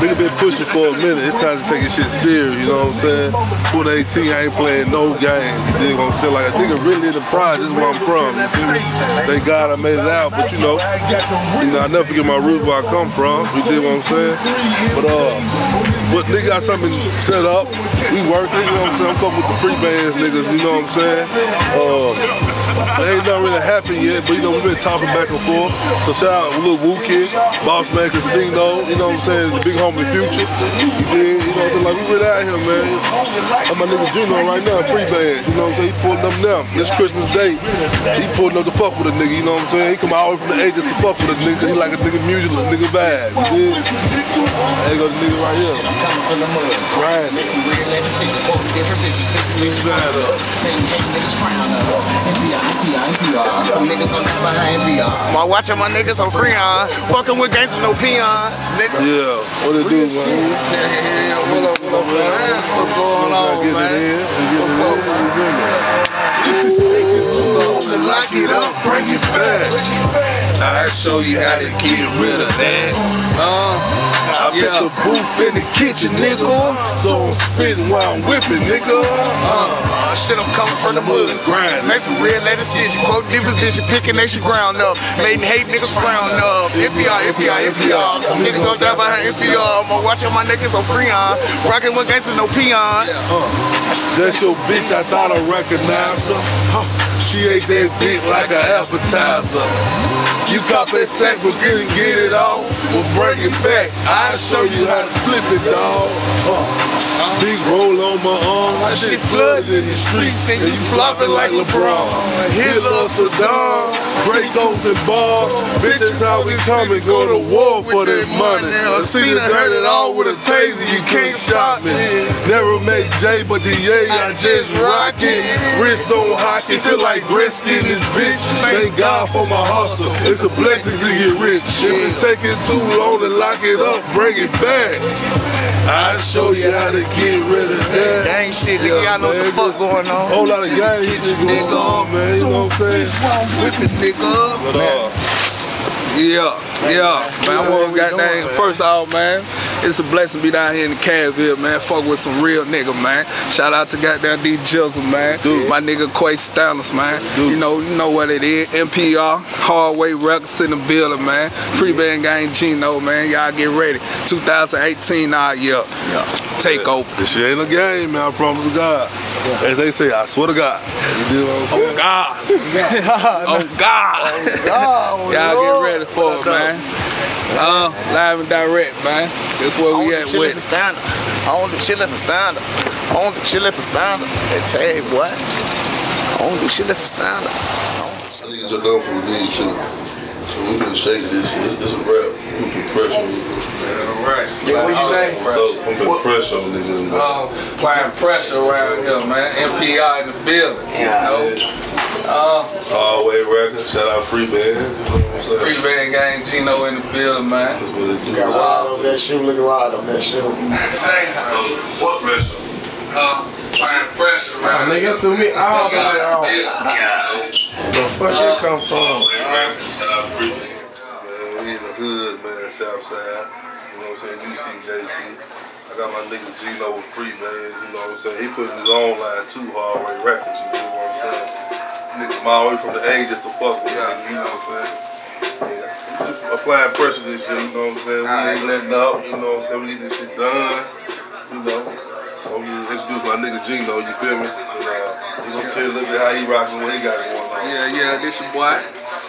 We've been pushing for a minute. It's time to take this shit serious. You know what I'm saying? 2018, I ain't playing no game. You dig what I'm saying? Like, I think I'm really in the pride. This is where I'm from. Thank God I made it out. But you know, I never forget my roots where I come from. You dig what I'm saying? But they got something set up. We working. You know what I'm saying? I'm fucking with the free bands, niggas. You know what I'm saying? Ain't nothing really happened yet, but you know, we've been talking back and forth. So shout out Lil Woo Kid, Boss Man Casino, you know what I'm saying, the big homie Future. You know what I'm saying, like we really out here, man. And my nigga Juno right now, free band, you know what I'm saying, he pulling up now. This Christmas Day, he pulling up to fuck with a nigga, you know what I'm saying? He come all the way from the ages to fuck with a nigga. He like a nigga music, a nigga vibe, you dig? There goes the nigga right here. Right. Some niggas on that behind MPR. My watching my niggas on Freon. Fucking with gangsters, no peons. Nigga. Yeah, what it do, man? Yeah, what up, man? What's going on, man? If this is taking too long, lock it up, bring it back. I'll show you how to get rid of that. I put the booth in the kitchen, nigga. So I'm spitting while I'm whipping, nigga. Shit, I'm coming from the mud. Grind. Make some real letter shit. You quote niggas, bitch, you picking, they should ground up. Made and hate niggas frown up. MPR. Some niggas gon' die behind MPR. I'm watching my niggas on Freon. Rockin' with gangsters, no peons. That's your bitch, I thought I recognized her. She ate that dick like an appetizer. You caught that sack, but couldn't get it off. We'll bring it back. I'll show you how to flip it, dawg. Big roll on my arm. That shit flooded in the streets, and you flopping like LeBron. Hitler, Saddam, Dracos and bars. Bitches, how we come and go to war for that money. I see the dirt at all with a taser. You can't stop me. Never make J, but the A, I just rock it. Wrist on hockey, feel like rest in this bitch. Thank God for my hustle. It's a blessing to get rich. If it's taking too long to lock it up, bring it back. I'll show you how to get rid of that. Gang shit, nigga, y'all know what the fuck going on. Whole lot of gang shit going on, man. You know what I'm saying? Whip this nigga up, man. Yeah. Man, I want to goddamn first off, man. It's a blessing to be down here in the Cavville, man. Fuck with some real nigga, man. Shout out to goddamn D Jizzle, man. Dude. My nigga QUAY STANDARD, man. Dude. You know what it is. MPR, Hardway Records in the building, man. Free Band Gang Gino, man. Y'all get ready. 2018 all year. Yeah. Take over. This shit ain't a game, man. I promise to God. As they say, I swear to God. You do what I'm saying? Oh God. Y'all get ready for it, man. Live and direct, man. That's where we at with. I don't do shit less a standard. They tell you what? I don't do shit less a standard. I need your love from me, too. So we finna shake this shit. It's a rap. We put pressure on niggas. Alright. Yeah, what you say? I'm putting pressure on niggas. Applying pressure around here, man. MPR in the building. Yeah. Hardway Records, shout out Free Band. You know what I'm saying? Free Band Gang Gino in the building, man. That's what it do. Got wild on that shoe, look wild on that shoe. Hey, what pressure? Trying pressure, man. Nigga threw me all the way off. Yeah. The fuck you come from? Hardway Records, shout out Free Band. Man, we in the hood, man, Southside. You know what I'm saying? UCJC. I got my nigga Gino with Free Band. You know what I'm saying? He putting his own line to Hardway Records. You know what I'm saying? Niggas my way from the A just to fuck with y'all, you know what I'm saying? Yeah. Applying pressure this shit, you know what I'm saying? We ain't letting up, you know what I'm saying? We get this shit done, you know. So I'm gonna introduce my nigga Gino, you feel me? You gonna tell you a little bit how he rocking, what he got going on. Yeah, this your boy.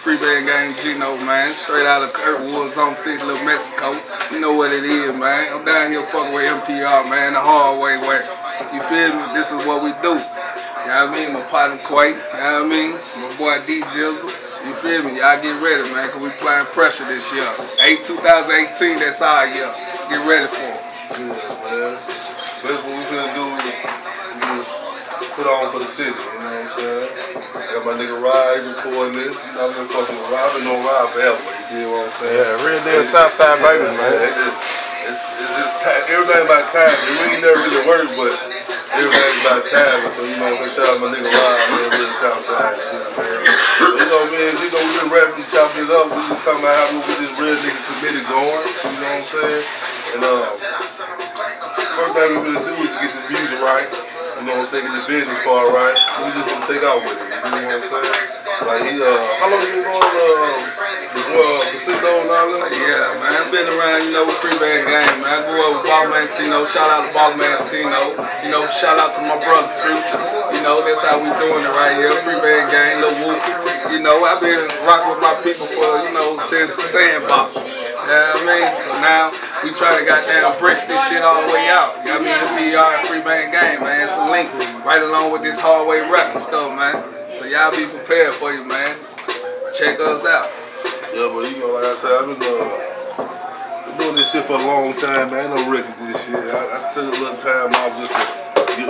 Free Band Gang Gino, man. Straight out of Kirkwood, Zone 6, Little Mexico. You know what it is, man. I'm down here fucking with MPR, man, the hard way, you feel me? This is what we do. You know what I mean? My partner QUAY, you know what I mean? My boy D Jizzle, you feel me? Y'all get ready, man, because we applying pressure this year. 2018, that's our year. Get ready for it. That's what we gonna do is put on for the city, you know what I'm saying? I got my nigga Rod recording this. I've been fucking with Rod, been on Rod forever, you see what I'm saying? Yeah, real deal Southside baby, man. It's just everything about time. It really never really worked, but Everybody's about time, so you might wish out my nigga Wild, man, with the Southside shit, man. So, you know, man, we been rapping and chopping it up. We just talking about how we with this real nigga committed going, you know what I'm saying? And, first thing we're gonna do is get this music right. You know what I'm saying? Get the business part right. We just gonna take out with it. You know what I'm saying? Like he, how long you been on Casino and all that? Yeah, man, I've been around, you know, with Free Band Gang, man. I grew up with Bob Mancino. Shout out to Bob Mancino. You know, shout out to my brother Future. You know, that's how we doing it right here. Free Band Gang, Lil Whoop. You know, I've been rocking with my people for, you know, since the Sandbox. You know what I mean? So now we try to goddamn bridge this shit all the way out. You know what I mean? MPR and Free Band Gang, man. It's a link right along with this hallway rap and stuff, man. So y'all be prepared for you, man. Check us out. Yeah, but you know, like I said, I've been doing this shit for a long time, man. No records and shit. I took a little time off just to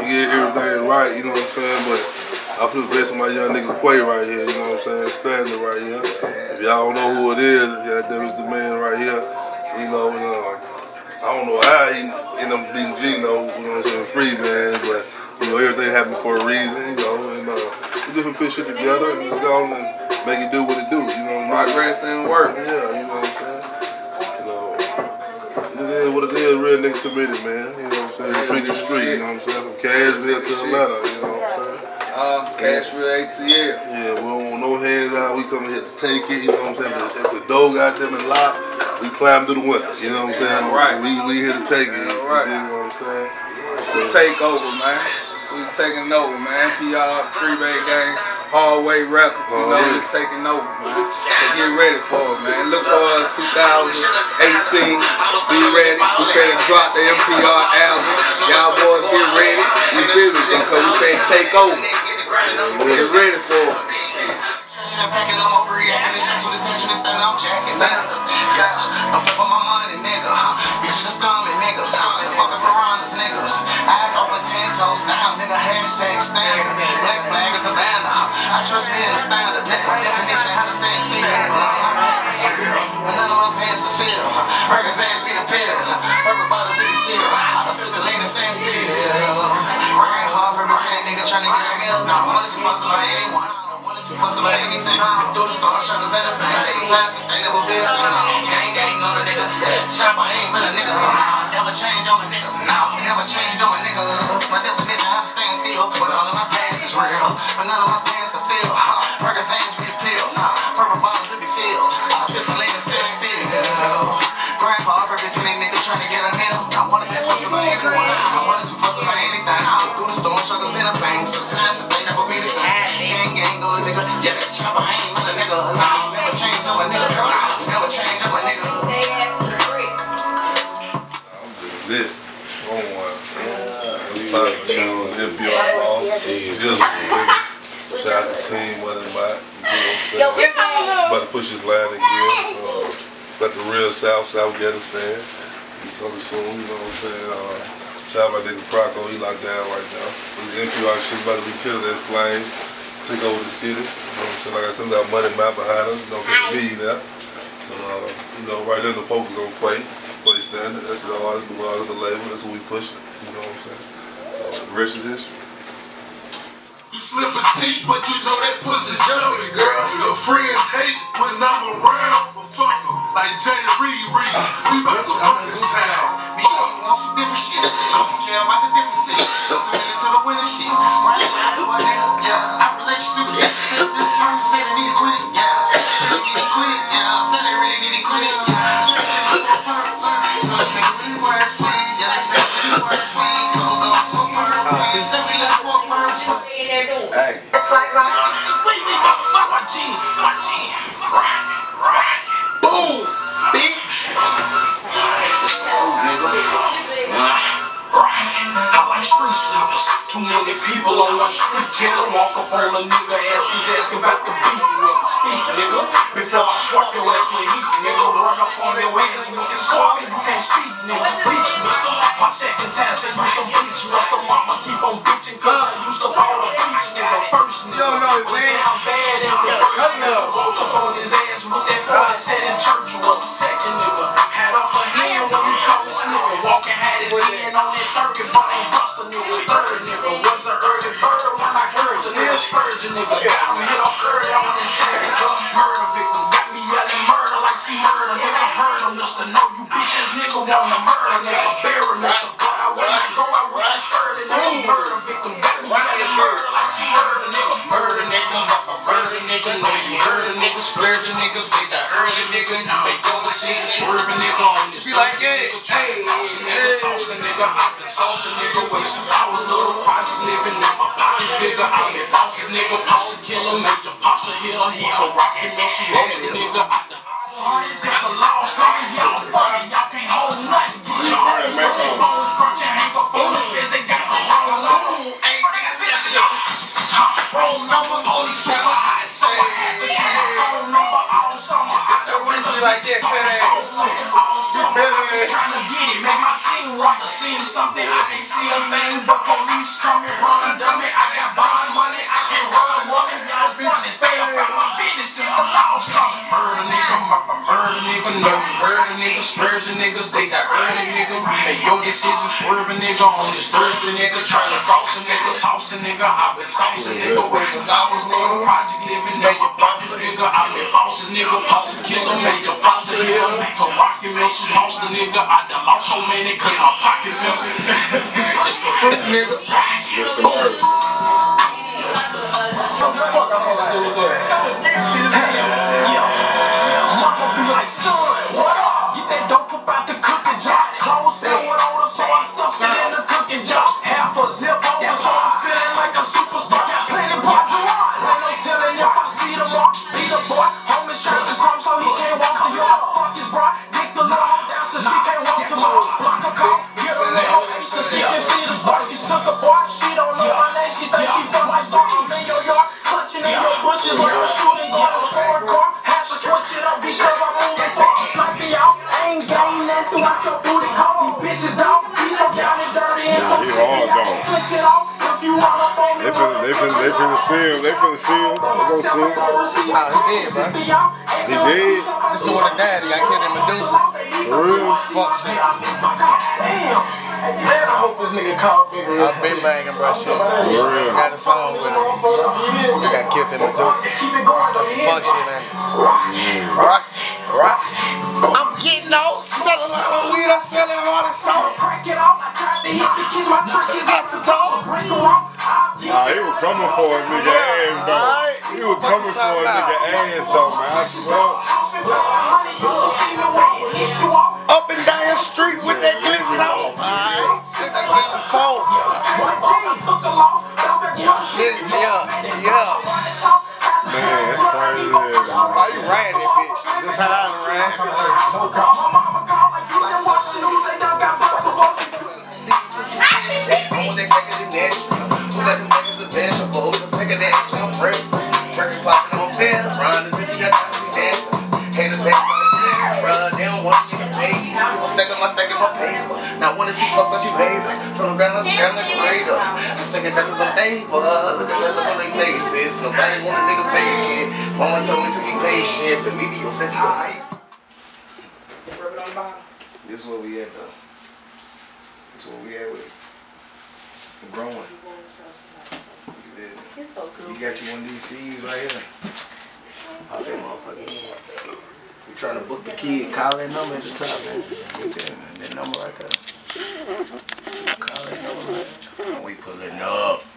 get everything right, you know what I'm saying? But I feel the best of my young nigga Quay right here, you know what I'm saying? Standard right here. If y'all don't know who it is, yeah, that was the man right here. You know, and, I don't know how he ended up beating Gino, you know what I'm saying, Free Band, but you know, everything happened for a reason, you know, and we just put shit together and just go on and make it do what it do, you know what I mean? Progress and work. Yeah, you know what I'm saying? So, it is what it is, real nigga committed, man, you know what I'm saying? Street to street, you know what I'm saying? From Cashville to Atlanta, you know what I'm saying? Cashville ATL. Yeah, we don't want no hands out. We come here to take it, you know what I'm saying? If the door got them and locked, we climb through the windows, you know what I'm saying? Right. We here to take it, you know what I'm saying? It's a takeover, man. We taking over, man. PR, Free Band Gang, Hallway Records, you know, we taking over, man. So get ready for it, man. Look for 2018. Be ready. We can't drop the MPR album. Y'all boys get ready. We visiting, so we can't take over. Get ready for it. I'm overreacting. This shit's with attention. This time I'm jacking. Yeah, I'm flipping my money, nigga. Bitch, the stomach, niggas. Fucking piranhas, niggas. Eyes open, 10 toes down, nigga. Hashtag standard. Black flag is a banner. I trust me in the standard, nigga. Definition how to stand still. But all my pants is real, but none of my pants are filled. Burgers, ass be the pills. Purple bottles in the seal. I sit the lean and stand still. Nigga trying to get a meal, not wanted to fussle about anyone, not wanted to fussle about anything. Get through the storm, struggles and the pain. Sometimes the thing that will be a sin. Gang on a nigga, chop, I ain't with a nigga. Nah, never change on my niggas, nah, never change on my niggas. My definition how to stand still, but all of my pants is real, but none of my pants are filled. Burgers ain't with the pills, purple bottles to be filled. I sit the lane and sit still. Grandpa, every penny nigga trying to get a meal, not wanted to fussle about anyone, not wanted to fussle about anything. Sometimes the thing that will be the same. Gang on a nigga. Yeah, that chopper ain't with a nigga. Nah, never change on a nigga. Nah, never change on a nigga. I'm just lit. On one. Five channels, MPR balls. Shout out to the team, what it about. You know what I'm saying? About to push his line again. Got the real South Afghanistan. He's coming soon, you know what I'm saying? Shout out my nigga Proco, he locked down right now. The MPR shit about to be killed, that flame. Take over the city. You know what I'm saying? Like I said, we got money map behind us. Don't forget me now. So, you know, right there the focus on QUAY Standard. That's the artist, the world of the label. That's what we pushing. You know what I'm saying? So, the rest is history. You slip a T, but you know that pussy dirty, girl. Your friends hate when I'm around, but fuck them. Like Jay Reed. We about to run this town. On some different shit, I don't care about the different shit. Just a minute to the winter shit. Right? Do I nigga? Yeah. I relate to the shit. This person say they need to quit it. Yeah. Say they really need to quit it. Yeah. Say they really need to quit it. Yeah. Say they really need to quit it. Yeah. So they really work for it. Yeah. Say they really work for it. Cause I'm for purpose. Say we love for purpose. What are they doing? Hey. Watch it. Boom, bitch. Nigga. I like street sweepers. Too many people on my street. Killer walk up on a nigga, he's asking about the beef. Nigga, speak, nigga. Before I swap your ass with heat, nigga. Run up on their ass with this car, you can't speak, nigga. Beach, mister. My second time said you some beach, mister. Mama keep on bitching, cuz I used to ball a beach, nigga. First, nigga. No, man. I'm bad and we cut up. Walk up on his ass with that fly. Said in church, you up the second, nigga. Had up a hand when we caught the snipper. Walking, had his hand on that third. Third nigga. wanna murder nigga, bury nigga. But I when I go out with this murder nigga, murder victim. Why they murder like she murder nigga, murder nigga, murder nigga. Know you murder niggas, splurge niggas, they the early nigga. They go to shit, swerving nigga on this. Be like yeah, hey, sauce nigga, I've been sauce nigga, way since I was little, project living in my body nigga. I've been bosses nigga, pops a killer, major pops a hitter, he's a rockin' no she ocean nigga. I done hardest at the law, started yelling, fucking y'all can't hold nothing. Get your heart and break your bones, crunch and hang up on the fence, they got the wrong alone. Ain't that nothing y'all? Wrong number, police said my eyes, so I had to check my phone number all summer. Out the window, like that fat ass. Trying to get it, make my team rock. I seen something, I ain't seen a thing. But police come and run, dummy. I got bond money, I can run, woman. Y'all funny, stay up out my business. It's the law, stop. Murder nigga, murder nigga. No, you murder niggas, splurge niggas. They got early nigga. You make your decision, swerving nigga. On this Thursday nigga, trying to sauce a nigga. Sauce a nigga, I've been saucing nigga. Way since I was little, project living. Make your box a nigga, I've been bosses nigga. Pops a killer, make your pops a hill. So rock your milk, she lost a nigga. I done lost so many cause my pockets empty. It's the fruit, nigga. It's the word. What the fuck I'm gonna do with that? Mama be like, son, what up? Get that dope up out the cooking jar. Clothes down with all the so I stuffed it in the cooking jar. Half a zip over so I'm feeling like a superstar. Got plenty parts and wise. Ain't no telling if I see them all. Be the boy, homies trying to scrum so he can't walk to your fuck his bra. Dick the law. So she can't walk to move. Block a call, get her little late. So she can see the spark. She took a bar, she don't know my name. She thinks she from my star. I'm in your yard, clutching in your bushes like a shooting guard on a foreign car. Have to switch it up because I'm moving far. Snipe me out, ain't game, that's to watch your booty call. These bitches dog, be so down and dirty and so sick. Switch it off, if you all up on me. They finna see him. They gonna see him. Oh, he did, bro. He did. This is what a daddy, I can't even do it. Real fuck shit. Damn. Man, I hope this nigga caught me. I've been banging, bro. Shit. Real. I got a song with him. We got killed in the deuce. That's some fuck shit, man. Rock. I'm getting old. Selling all the weed. I'm selling all the salt. Crack it off. I tried to hit the kids. My trick is acetone. Nah, he was coming for a nigga ass, though. He was coming for a nigga ass, though, man. I swear. Up and down the street with that glitz out. Yeah. Man, that's crazy. Why you riding that bitch? That's how I ride. Not one or two fucks but you haters. From the ground up, like a raider. I stuck it up cause I'm able. Look at the look on their faces. Nobody want a nigga make it. Mama told me to be patient. Believe in yourself, you gon' make it. Rub it on the bottom. This is where we at, though. This is where we at with. We're growing. It's so cool. You got you one of these seeds right here. Pop that motherfucker in. We're trying to book the kid. Call that number at the top, man. Look at that, man. That number right there. Call that number. We pulling up.